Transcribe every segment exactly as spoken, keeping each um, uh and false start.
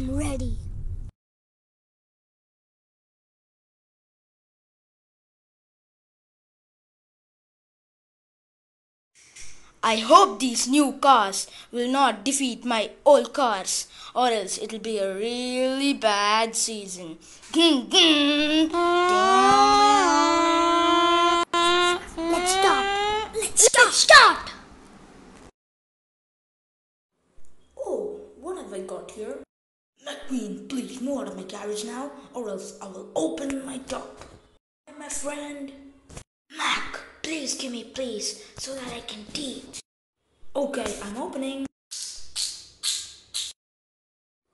I'm ready. I hope these new cars will not defeat my old cars, or else it'll be a really bad season. Let's start. Let's start. Start. Oh, what have I got here? McQueen, please move out of my carriage now, or else I will open my top. My friend, Mac. Please give me, please, so that I can teach. Okay, I'm opening.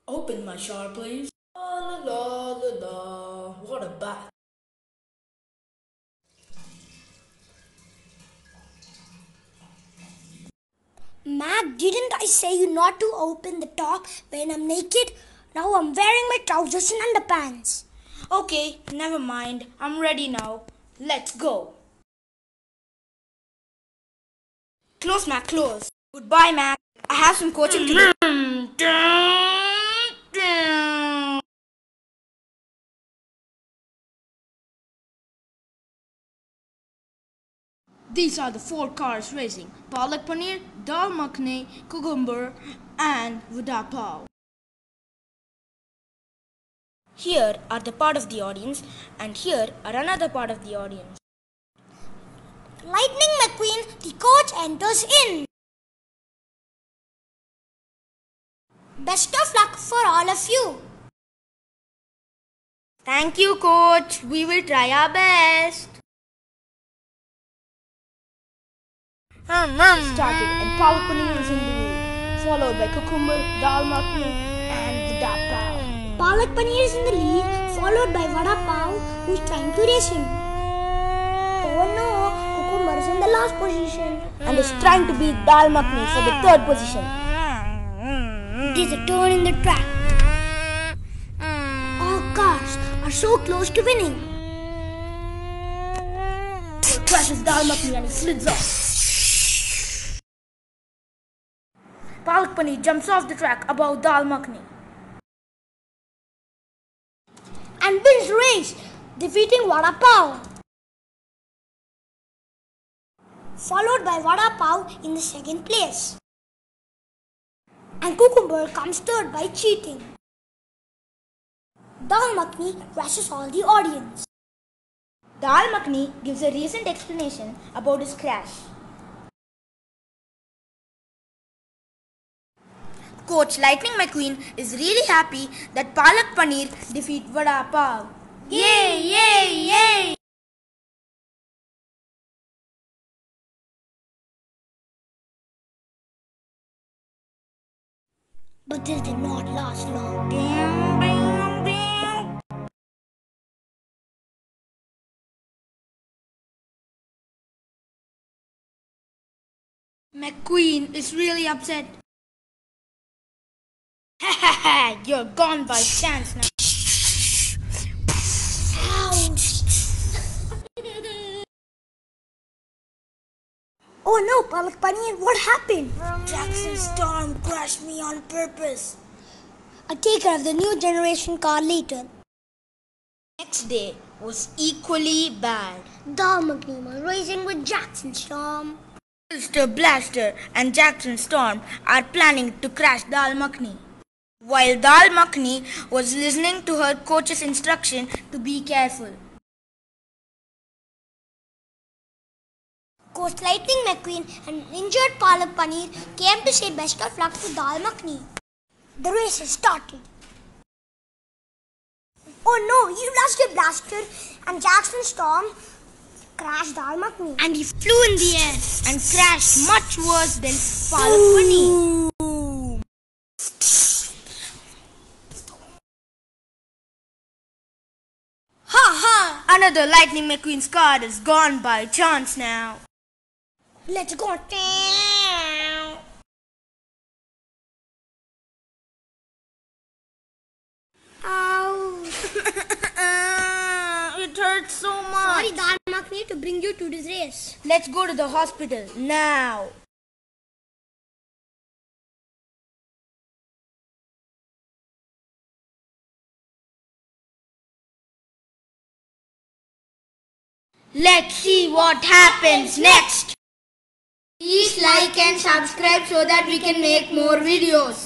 Open my jar, please. La la la la. What a bath. Mac, didn't I say you not to open the top when I'm naked? Now I'm wearing my trousers and underpants. Okay, never mind. I'm ready now. Let's go. Close, Mac, close. Goodbye, Mac. I have some coaching to do. These are the four cars racing. Palak Paneer, Dal Makhani, Cucumber and Vada Pav. Here are the part of the audience and here are another part of the audience. Lightning McQueen, the coach, enters in. Best of luck for all of you. Thank you, coach. We will try our best. It started and Palak Paneer is in the lead, followed by Cucumber, Dal Makhani and Vada Pav. Palak Paneer is in the lead, followed by Vada Pav, who is trying to race him. Oh no! Is in the last position and is trying to beat Dal Makhani for the third position. There's a turn in the track. All cars are so close to winning. It crashes Dal Makhani and he slids off. Palak Paneer jumps off the track above Dal Makhani and wins race, defeating Vada Pav, followed by Vada Pav in the second place. And Cucumber comes third by cheating. Dal Makhani crashes all the audience. Dal Makhani gives a recent explanation about his crash. Coach Lightning McQueen is really happy that Palak Paneer defeat Vada Pav. Yay! Yay! Yay! But this did not last long. McQueen is really upset. Ha ha ha! You're gone by chance now. Oh no, Palak Paneer, what happened? Jackson Storm crashed me on purpose. I'll take care of the new generation car later. Next day was equally bad. Dal Makhani was racing with Jackson Storm. Mister Blaster and Jackson Storm are planning to crash Dal Makhani, while Dal Makhani was listening to her coach's instruction to be careful. Coach Lightning McQueen and injured Palak Paneer came to say best of luck to Dal Makhani. The race has started. Oh no, you lost your blaster and Jackson Storm crashed Dal Makhani. And he flew in the air and crashed much worse than Palak Paneer. Ha ha! Another Lightning McQueen's car is gone by chance now. Let's go. Ow. It hurts so much. Sorry, Dal Makhani, to bring you to this race. Let's go to the hospital now. Let's see what happens next. Please like and subscribe so that we can make more videos.